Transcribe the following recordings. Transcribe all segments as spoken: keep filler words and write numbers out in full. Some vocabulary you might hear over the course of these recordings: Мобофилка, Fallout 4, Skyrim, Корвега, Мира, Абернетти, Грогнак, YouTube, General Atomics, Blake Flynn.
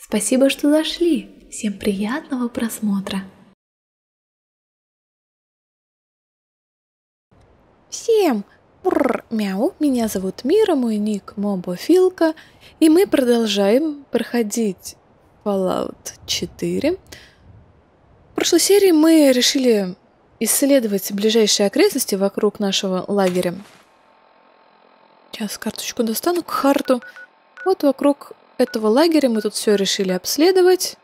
Спасибо, что зашли. Всем приятного просмотра. Всем прррр, мяу, меня зовут Мира, мой ник Мобофилка, и мы продолжаем проходить Fallout четыре. В прошлой серии мы решили исследовать ближайшие окрестности вокруг нашего лагеря. Сейчас карточку достану, к харту. Вот вокруг этого лагеря мы тут все решили обследовать.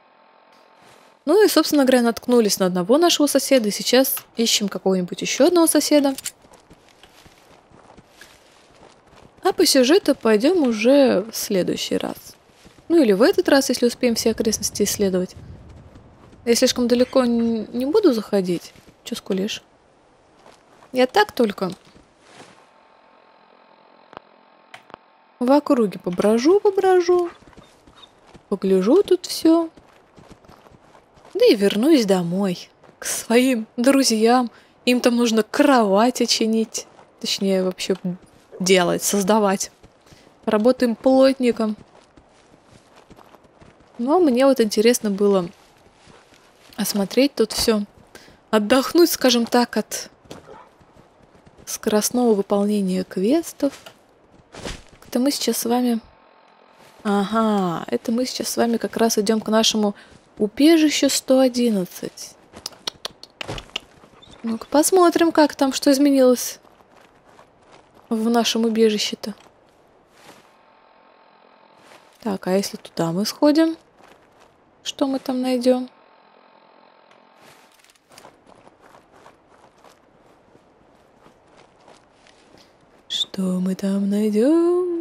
Ну и, собственно говоря, наткнулись на одного нашего соседа, и сейчас ищем какого-нибудь еще одного соседа. А по сюжету пойдем уже в следующий раз. Ну или в этот раз, если успеем все окрестности исследовать. Я слишком далеко не буду заходить. Че скулишь? Я так только в округе поброжу, поброжу. Погляжу тут все. Да и вернусь домой. К своим друзьям. Им там нужно кровати чинить. Точнее, вообще... делать, создавать. Работаем плотником. Но мне вот интересно было осмотреть тут все. Отдохнуть, скажем так, от скоростного выполнения квестов. Это мы сейчас с вами... Ага, это мы сейчас с вами как раз идем к нашему убежищу сто одиннадцать. Ну-ка посмотрим, как там, что изменилось в нашем убежище-то. Так, а если туда мы сходим, что мы там найдем? Что мы там найдем?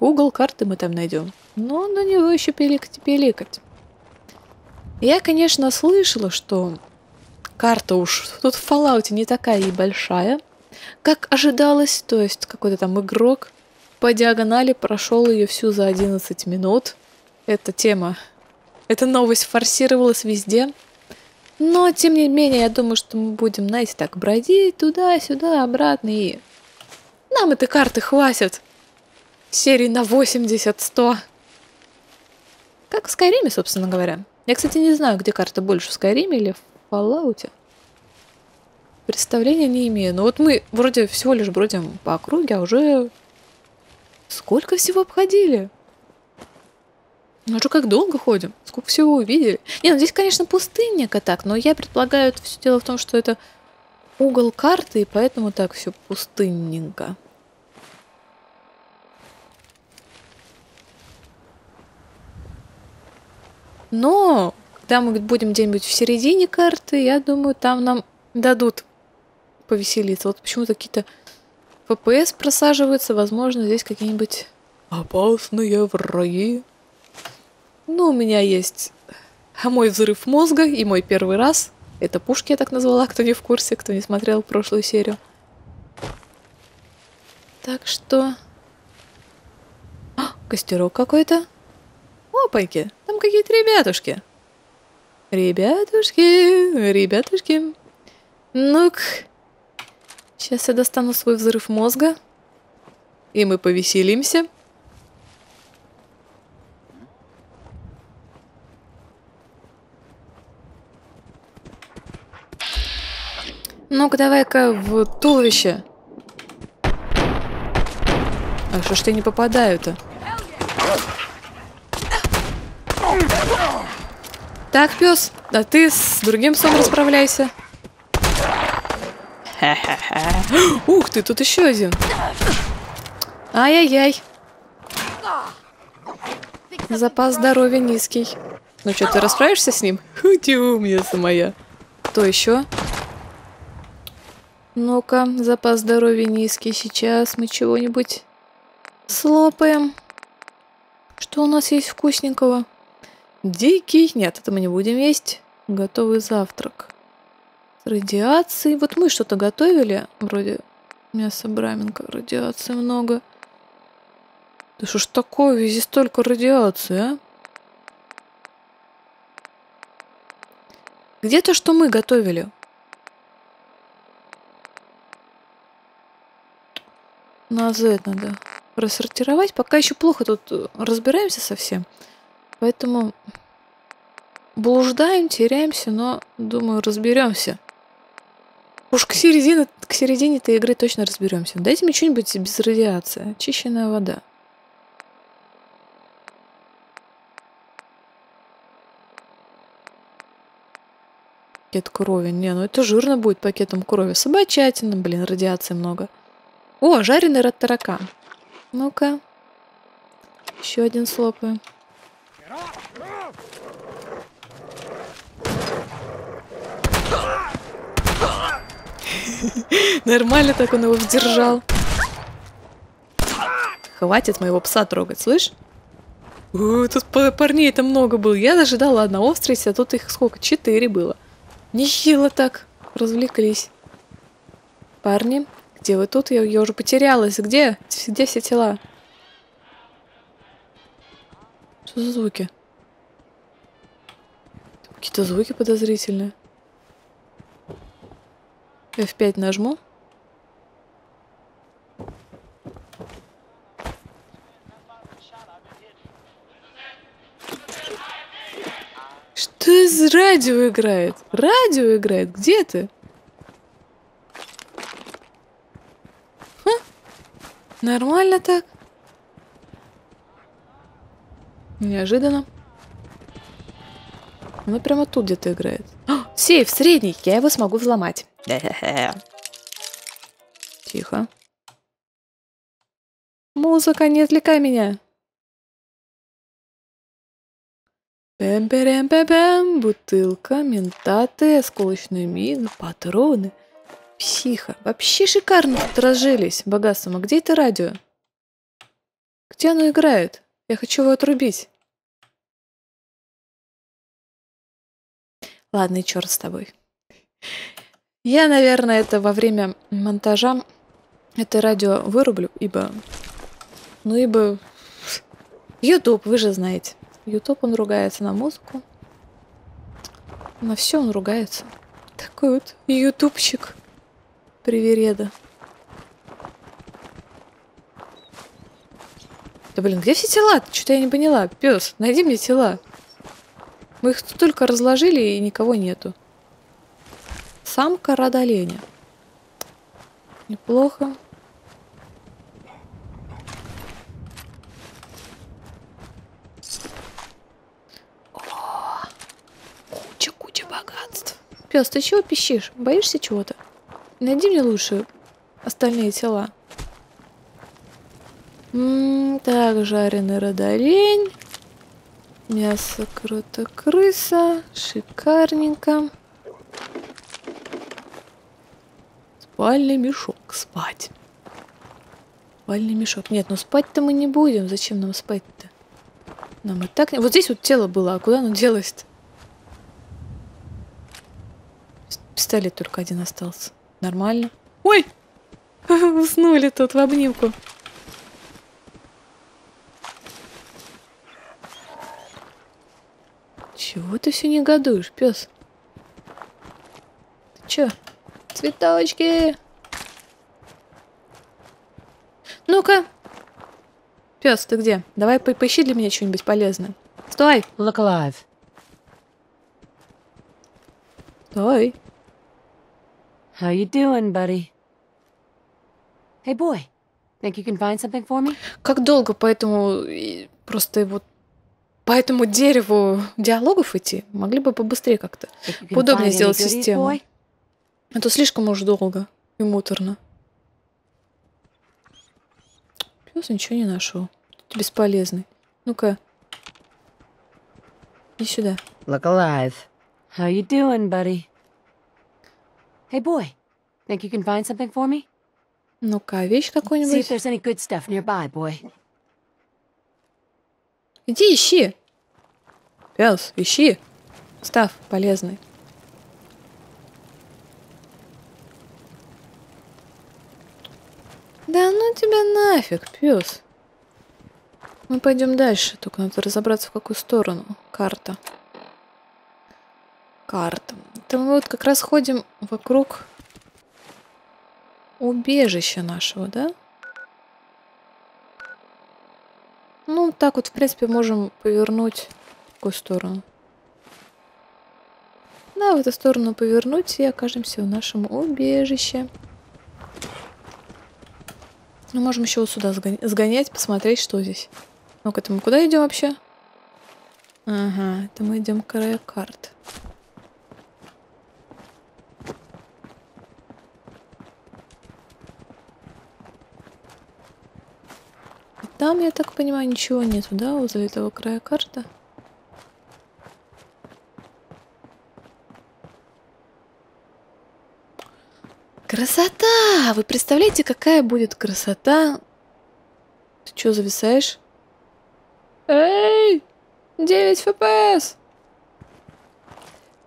Угол карты мы там найдем. Но на него еще пиликать-пиликать. Я, конечно, слышала, что карта уж тут в Fallout не такая и большая, как ожидалось, то есть какой-то там игрок по диагонали прошел ее всю за одиннадцать минут. Эта тема, эта новость форсировалась везде. Но, тем не менее, я думаю, что мы будем, знаете, так бродить туда-сюда, обратно. И нам этой карты хватит. Серии на восемьдесят сто. Как в Skyrim, собственно говоря. Я, кстати, не знаю, где карта больше, в Skyrim или в Fallout. Представления не имею. Но вот мы вроде всего лишь бродим по округе, а уже сколько всего обходили. Ну уже как долго ходим, сколько всего увидели. Не, ну здесь, конечно, пустынника так, но я предполагаю, это все дело в том, что это угол карты, и поэтому так все пустынненько. Но когда мы будем где-нибудь в середине карты, я думаю, там нам дадут повеселиться. Вот почему-то какие-то ФПС просаживаются. Возможно, здесь какие-нибудь опасные враги. Ну, у меня есть мой взрыв мозга и мой первый раз. Это пушки я так назвала, кто не в курсе, кто не смотрел прошлую серию. Так что... А, костерок какой-то. Опаньки, там какие-то ребятушки. Ребятушки, ребятушки. Ну-ка, сейчас я достану свой взрыв мозга, и мы повеселимся. Ну-ка, давай-ка в туловище. А что ж ты не попадаю-то? Так, пес, а ты с другим сом расправляйся. Ух ты, тут еще один. Ай-яй-яй. Запас здоровья низкий. Ну что, ты расправишься с ним? Ху, ты умница моя. Кто еще? Ну-ка, запас здоровья низкий. Сейчас мы чего-нибудь слопаем. Что у нас есть вкусненького? Дикий. Нет, это мы не будем есть. Готовый завтрак. Радиации. Вот мы что-то готовили. Вроде мясо браменка. Радиации много. Да что ж такое? Везде столько радиации, а? Где то, что мы готовили? Назад надо рассортировать. Пока еще плохо тут разбираемся совсем. Поэтому блуждаем, теряемся, но, думаю, разберемся. Уж к середине, к середине этой игры точно разберемся. Дайте мне что-нибудь без радиации. Очищенная вода. Пакет крови. Не, ну это жирно будет пакетом крови. Собачатина, блин, радиации много. О, жареный рот таракан. Ну-ка. Еще один слопаем. Нормально так он его вдержал. Хватит моего пса трогать, слышь? О, тут парней-то много было. Я даже дала одного встретить, а тут их сколько? Четыре было. Нехило так. Развлеклись. Парни, где вы тут? Я, я уже потерялась. Где? Где все тела? Что за звуки? Какие-то звуки подозрительные. эф пять нажму. Что из радио играет? Радио играет? Где ты? Ха? Нормально так? Неожиданно. Она прямо тут где-то играет. О, сейф средний, я его смогу взломать. Тихо. Музыка, не отвлекай меня. Бэм-бэм-бэм-бэм. Бутылка, ментаты, осколочные мины, патроны. Психа. Вообще шикарно тут разжились богатством. А где это радио? Где оно играет? Я хочу его отрубить. Ладно, и черт с тобой. Я, наверное, это во время монтажа это радио вырублю, ибо... Ну, ибо... YouTube, вы же знаете. YouTube, он ругается на музыку. На все он ругается. Такой вот ютубчик привереда. Да, блин, где все тела? Что-то я не поняла. Пес, найди мне тела. Мы их только разложили, и никого нету. Самка род-оленя. Неплохо. Куча-куча богатств. Пёс, ты чего пищишь? Боишься чего-то? Найди мне лучше остальные тела. М-м, так, жареный род-олень. Мясо крота-крыса. Шикарненько. Спальный мешок. Спать. Спальный мешок. Нет, ну спать-то мы не будем. Зачем нам спать-то? Нам и так... Вот здесь вот тело было, а куда оно делось-то? Пистолет только один остался. Нормально. Ой! Уснули тут в обнимку. Чего ты все негодуешь, пес? Ты че? Цветочки! Ну-ка! Пес, ты где? Давай по поищи для меня что-нибудь полезное. Стой! Look alive. Стой! How you doing, buddy? Hey, boy. Think you can find something for me? Как долго по этому... Просто вот... По этому дереву диалогов идти? Могли бы побыстрее как-то. Удобнее сделать систему. Boy? А то слишком уж долго и муторно. Пёс ничего не нашел. Тут бесполезный. Ну-ка. Иди сюда. Look alive. How you doing, buddy? Hey, boy. Think you can find something for me? Ну-ка, вещь какую-нибудь. See if there's any good stuff nearby, boy. Иди ищи. Пёс, ищи. Став полезный. Да ну тебя нафиг, пес. Мы пойдем дальше, только надо разобраться, в какую сторону. Карта. Карта. Это мы вот как раз ходим вокруг убежища нашего, да? Ну, так вот, в принципе, можем повернуть какую сторону? Да, в эту сторону повернуть и окажемся в нашем убежище. Мы можем еще вот сюда сгонять, посмотреть, что здесь. Ну-ка, это мы куда идем вообще? Ага, это мы идем к краю карт. И там, я так понимаю, ничего нету, да, возле этого края карты? Красота! Вы представляете, какая будет красота? Ты чё зависаешь? Эй! девять эф пи эс!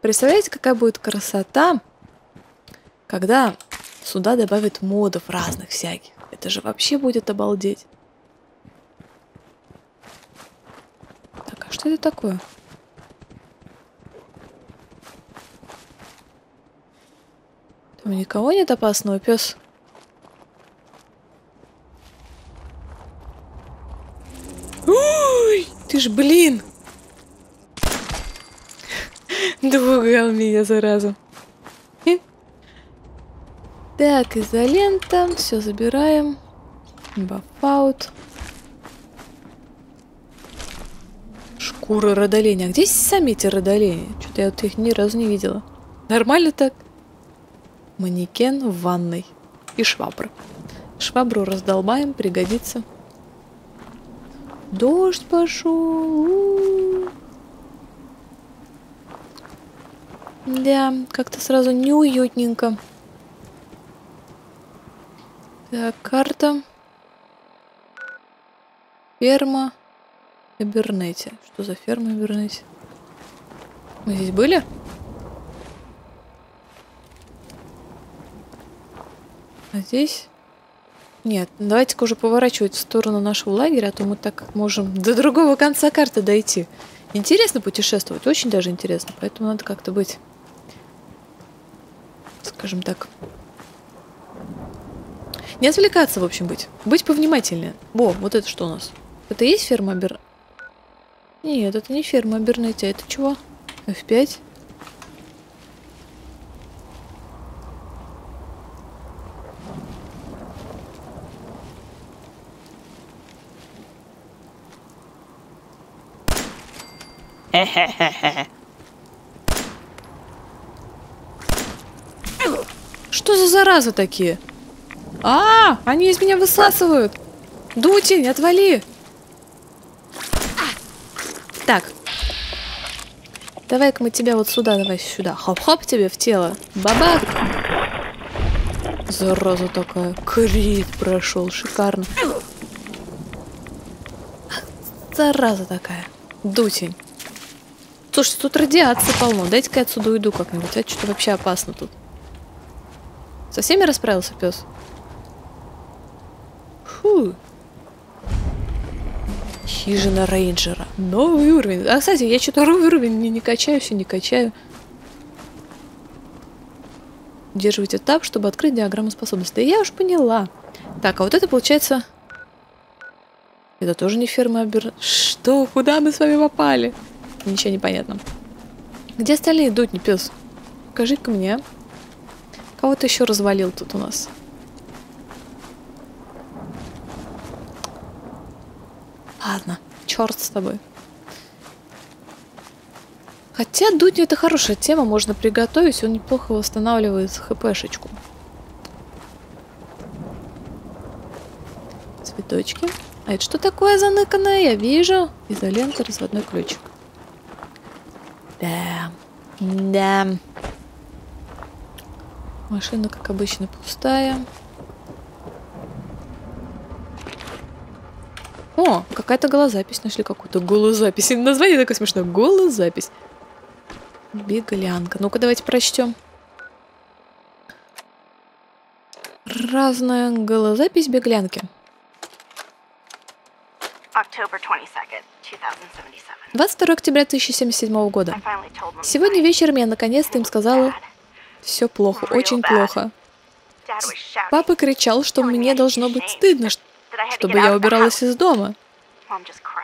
Представляете, какая будет красота, когда сюда добавят модов разных всяких. Это же вообще будет обалдеть. Так, а что это такое? Там никого нет опасного, пес. Ой, ты ж, блин! Двугал меня, зараза. Так, изолента. Все забираем. Бафаут. Шкура родоления. А где сами эти родоления? Что-то я вот их ни разу не видела. Нормально так? Манекен в ванной. И швабра. Швабру раздолбаем, пригодится. Дождь пошел. Да, как-то сразу неуютненько. Так, карта. Ферма Абернетти. Что за ферма Абернетти? Мы здесь были? А здесь? Нет, давайте-ка уже поворачивать в сторону нашего лагеря, а то мы так можем до другого конца карты дойти. Интересно путешествовать, очень даже интересно, поэтому надо как-то быть, скажем так, не отвлекаться, в общем, быть. Быть повнимательнее. Во, вот это что у нас? Это и есть ферма Абер... Нет, это не ферма Абернетти, это чего? эф пять? Что за заразы такие? А, они из меня высасывают. Дутень, отвали. Так. Давай-ка мы тебя вот сюда, давай сюда. Хоп-хоп тебе в тело. Бабак. Зараза такая. Крит прошел. Шикарно. Зараза такая. Дутень. Слушай, тут радиация полно. Дайте-ка я отсюда уйду как-нибудь. Это что-то вообще опасно тут. Со всеми расправился пес? Фу. Хижина рейнджера. Новый уровень. А, кстати, я что-то уровень не, не качаю, все не качаю. Держите таб, чтобы открыть диаграмму способностей. Да я уж поняла. Так, а вот это получается... Это тоже не ферма Абер... Что? Куда мы с вами попали? Ничего не понятно. Где остальные идут, не пес? Покажи-ка мне. Кого-то еще развалил тут у нас. Ладно, черт с тобой. Хотя дудни это хорошая тема, можно приготовить, он неплохо восстанавливает хпшечку. Цветочки. А это что такое заныканное? Я вижу. Изолента, разводной ключик. Да, да. Машина, как обычно, пустая. О, какая-то голозапись. Нашли какую-то голозапись. Название такое смешное. Голозапись. Беглянка. Ну-ка, давайте прочтем. Разная голозапись беглянки. двадцать второго октября две тысячи семьдесят седьмого года. Сегодня вечером я наконец-то им сказала: все плохо, очень плохо. Папа кричал, что мне должно быть стыдно, чтобы я убиралась из дома.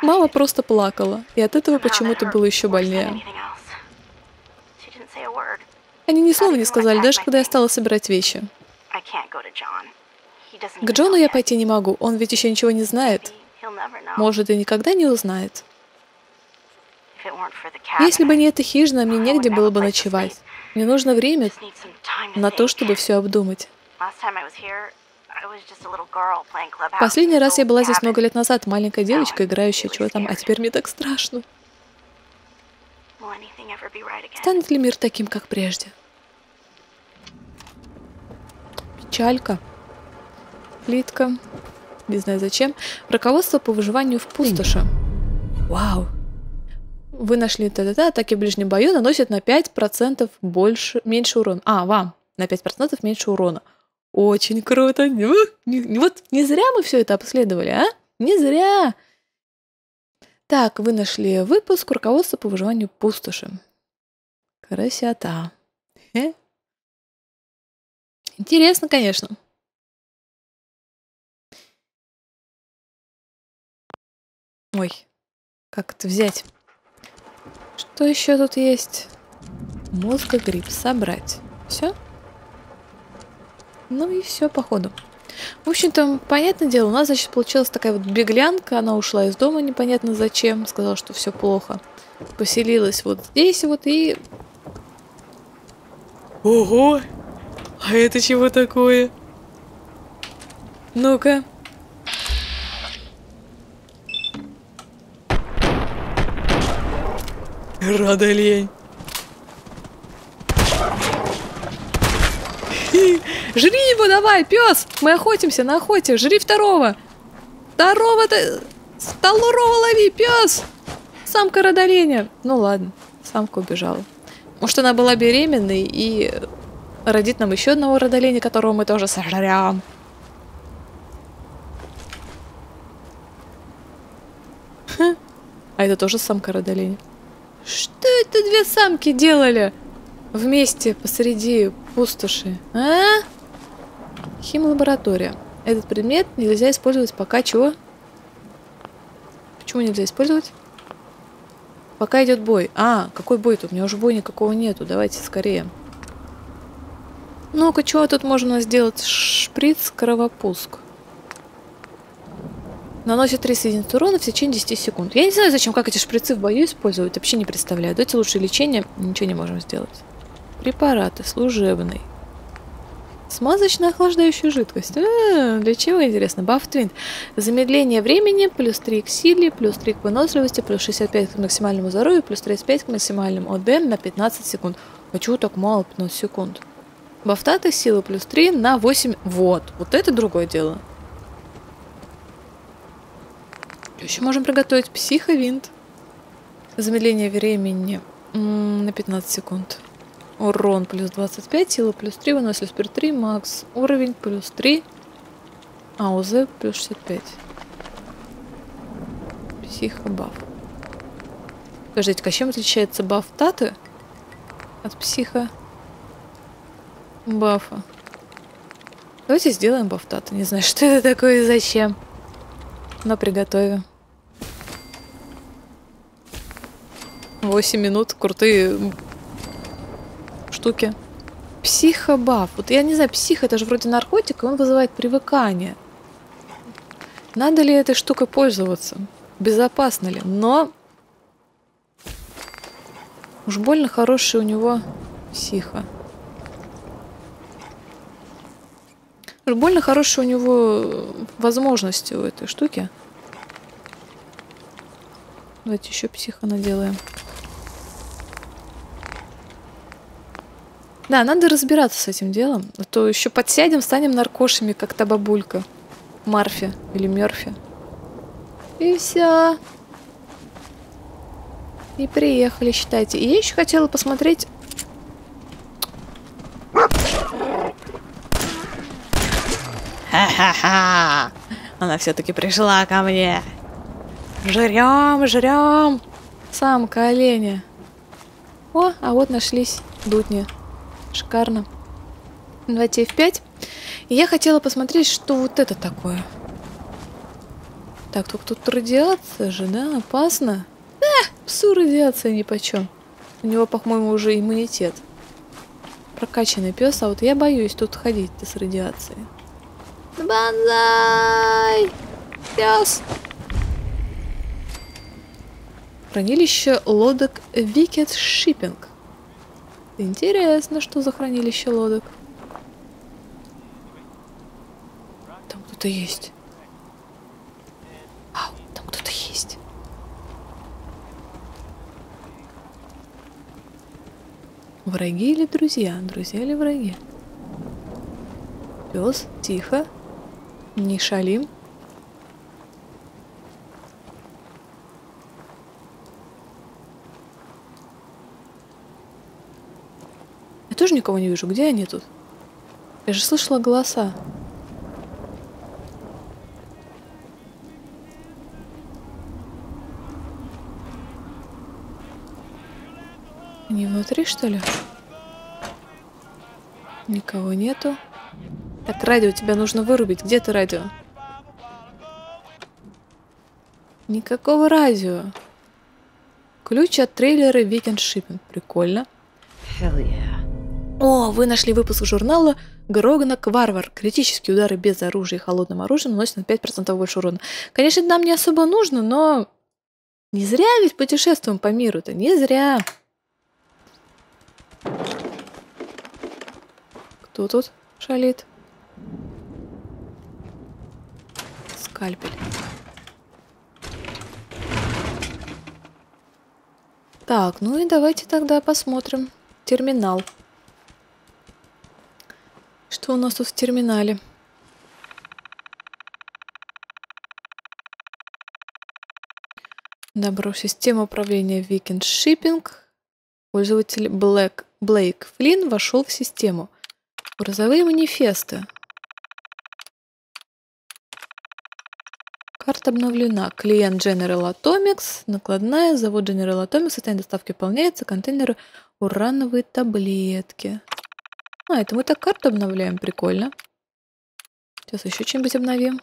Мама просто плакала, и от этого почему-то было еще больнее. Они ни слова не сказали, даже когда я стала собирать вещи. К Джону я пойти не могу, он ведь еще ничего не знает. Может, и никогда не узнает. Если бы не эта хижина, мне негде было бы ночевать. Мне нужно время на то, чтобы все обдумать. Последний раз я была здесь много лет назад, маленькая девочка, играющая чего там, а теперь мне так страшно. Станет ли мир таким, как прежде? Печалька. Плитка. Не знаю зачем. Руководство по выживанию в пустоши. Вау. Вы нашли т-т-т, атаки в ближнем бою наносят на пять процентов больше, меньше урона. А, вам. На пять процентов меньше урона. Очень круто. Вот не зря мы все это обследовали, а? Не зря. Так, вы нашли выпуск руководства по выживанию пустоши. Красота. Хе. Интересно, конечно. Ой, как это взять? Что еще тут есть? Мозгогриб собрать. Все? Ну и все, походу. В общем-то, понятное дело, у нас, значит, получилась такая вот беглянка. Она ушла из дома непонятно зачем. Сказала, что все плохо. Поселилась вот здесь вот и... Ого! А это чего такое? Ну-ка. Рада лень. Жри его, давай, пес! Мы охотимся на охоте. Жри второго. Второго-то... Второго лови, пес! Самка родоленя. Ну ладно, самка убежала. Может, она была беременной и родит нам еще одного родоленя, которого мы тоже сожрем. Ха. А это тоже самка родоленя. Что это две самки делали вместе посреди пустоши? А? Химлаборатория. Этот предмет нельзя использовать пока чего? Почему нельзя использовать? Пока идет бой. А, какой бой-то? У меня уже боя никакого нету. Давайте скорее. Ну-ка, чего тут можно сделать? Шприц, кровопуск. Наносит тридцать единиц урона в течение десяти секунд. Я не знаю, зачем, как эти шприцы в бою использовать. Вообще не представляю. Давайте лучше лечение. Ничего не можем сделать. Препараты. Служебный. Смазочно-охлаждающая жидкость. А-а-а, для чего, интересно? Бафтвинт. Замедление времени. Плюс три к силе. Плюс три к выносливости. Плюс шестьдесят пять к максимальному здоровью. Плюс тридцать пять к максимальному ОДМ на пятнадцать секунд. А чего так мало пятнадцать секунд? Бафтаты. Сила плюс три на восемь. Вот. Вот это другое дело. Еще можем приготовить психовинт. Замедление времени на пятнадцать секунд. Урон плюс двадцать пять, сила плюс три, выносливость плюс три, макс уровень плюс три, АОЗ плюс шестьдесят пять. Психобаф. Подождите-ка, чем отличается баф таты от психо бафа? Давайте сделаем баф таты. Не знаю, что это такое и зачем. Но приготовим. восемь минут, крутые штуки. Психобаф. Вот я не знаю, псих, это же вроде наркотик, и он вызывает привыкание. Надо ли этой штукой пользоваться? Безопасно ли? Но уж больно хороший у него психо. Уж больно хорошие у него возможности у этой штуки. Давайте еще психо наделаем. Да, надо разбираться с этим делом. А то еще подсядем, станем наркошами, как та бабулька. Марфи или Мерфи. И все. И приехали, считайте. И я еще хотела посмотреть... Ха-ха-ха! Она все-таки пришла ко мне. Жрем, жрем. Самка оленя. О, а вот нашлись дудни. Шикарно. Давайте эф пять. И я хотела посмотреть, что вот это такое. Так, только тут радиация же, да? Опасно. А, псу радиация нипочем. У него, по-моему, уже иммунитет. Прокачанный пес, а вот я боюсь тут ходить-то с радиацией. Бонзай! Пес! Хранилище лодок Viking Shipping. Интересно, что за хранилище лодок. Там кто-то есть. Ау, там кто-то есть. Враги или друзья? Друзья или враги? Пес, тихо. Не шалим. Я тоже никого не вижу. Где они тут? Я же слышала голоса. Они внутри, что ли? Никого нету. Так, радио тебя нужно вырубить. Где ты, радио? Никакого радио. Ключ от трейлера Viking Shipping. Прикольно. О, вы нашли выпуск журнала «Грогнак Варвар». Критические удары без оружия и холодным оружием наносят на пять процентов больше урона. Конечно, нам не особо нужно, но... Не зря ведь путешествуем по миру-то, не зря. Кто тут шалит? Скальпель. Так, ну и давайте тогда посмотрим. Терминал. Что у нас тут в терминале? Добро. Система управления Viking Shipping. Пользователь Blake Flynn вошел в систему. Грузовые манифесты. Карта обновлена. Клиент General Atomics. Накладная. Завод General Atomics. Состояние доставки выполняется. Контейнеры урановые таблетки. А, это мы так карту обновляем. Прикольно. Сейчас еще чем-нибудь обновим.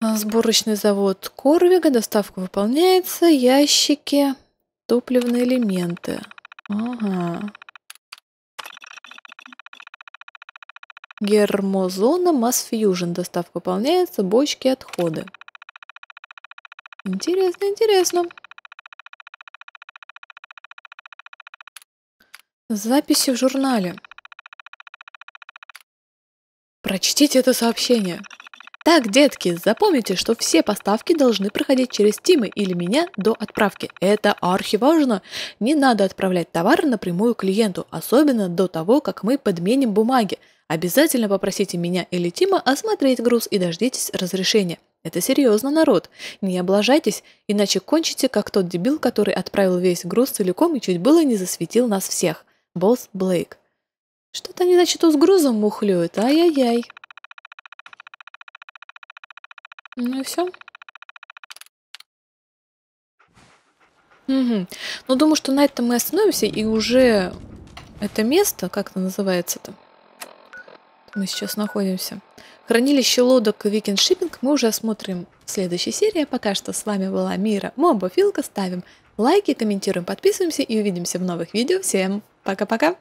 Сборочный завод Корвега. Доставка выполняется. Ящики. Топливные элементы. Ага. Гермозона. Масс-фьюжн. Доставка выполняется. Бочки, отходы. Интересно, интересно. Записи в журнале. Прочтите это сообщение. Так, детки, запомните, что все поставки должны проходить через Тима или меня до отправки. Это архиважно. Не надо отправлять товар напрямую клиенту, особенно до того, как мы подменим бумаги. Обязательно попросите меня или Тима осмотреть груз и дождитесь разрешения. Это серьезно, народ. Не облажайтесь, иначе кончите, как тот дебил, который отправил весь груз целиком и чуть было не засветил нас всех. Босс Блейк. Что-то они, значит, с грузом мухлюют. Ай-яй-яй. Ну и все. Угу. Ну, думаю, что на этом мы остановимся. И уже это место, как это называется-то? Мы сейчас находимся. Хранилище лодок Viking Shipping мы уже осмотрим в следующей серии. Пока что с вами была Мира, Мобофилка. Ставим лайки, комментируем, подписываемся и увидимся в новых видео. Всем пока-пока!